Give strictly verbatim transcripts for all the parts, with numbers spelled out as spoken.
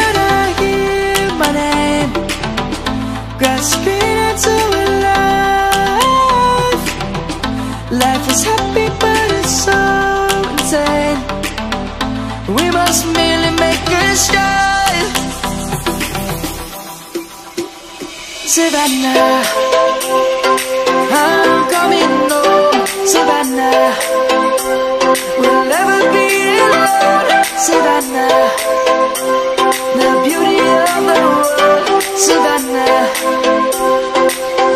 and I hear my name, grasping into a life. Life is happy but it's so insane. We must merely make a start. Savannah, I'm coming home. Savannah, we'll never be alone. Savannah, the beauty of the world. Savannah,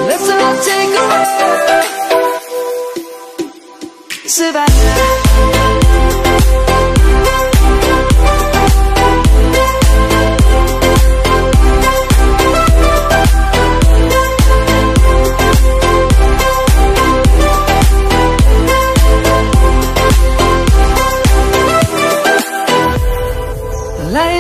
let's all take a walk. Savannah. Light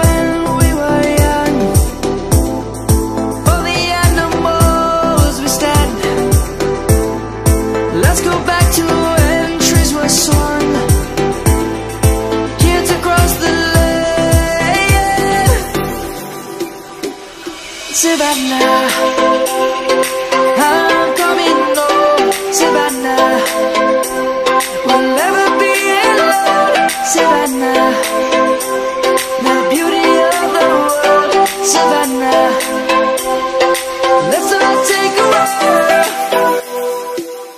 when we were young. For the animals we stand. Let's go back to when trees were swung. Savannah, I'm coming home. Savannah, we'll never be alone. Savannah, the beauty of the world. Savannah, let's all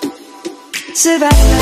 take a walk. Savannah.